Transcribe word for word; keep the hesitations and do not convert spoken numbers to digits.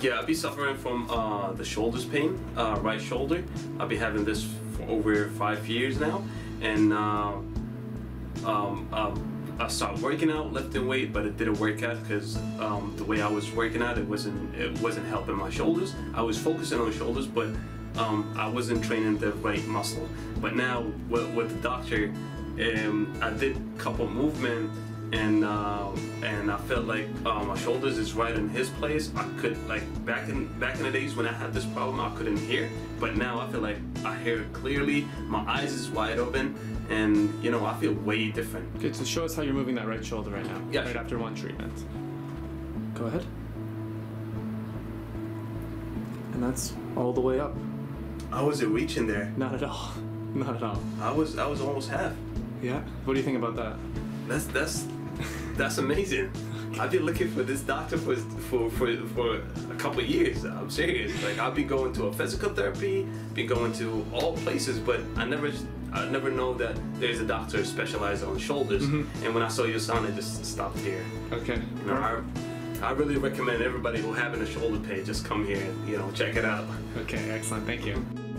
Yeah, I'll be suffering from uh, the shoulders pain, uh, right shoulder. I'll be having this for over five years now, and uh, um, um, I started working out, lifting weight, but it didn't work out because um, the way I was working out, it wasn't it wasn't helping my shoulders. I was focusing on shoulders, but um, I wasn't training the right muscle. But now with, with the doctor, um, I did a couple movements. And uh, and I felt like uh, my shoulders is right in his place. I could like back in back in the days when I had this problem, I couldn't hear, but now I feel like I hear it clearly. My eyes is wide open, and you know I feel way different. Okay, so show us how you're moving that right shoulder right now. Yeah, right sure. After one treatment. Go ahead. And that's all the way up. I wasn't reaching there. Not at all. Not at all. I was I was almost half. Yeah. What do you think about that? That's that's. That's amazing. I've been looking for this doctor for, for, for, for a couple of years. I'm serious. Like, I've been going to a physical therapy, been going to all places, but I never I never know that there's a doctor specialized on shoulders. Mm-hmm. And when I saw your son, I just stopped here. Okay. You know, I, I really recommend everybody who having a shoulder pain, just come here and, you know, check it out. Okay, excellent. Thank you.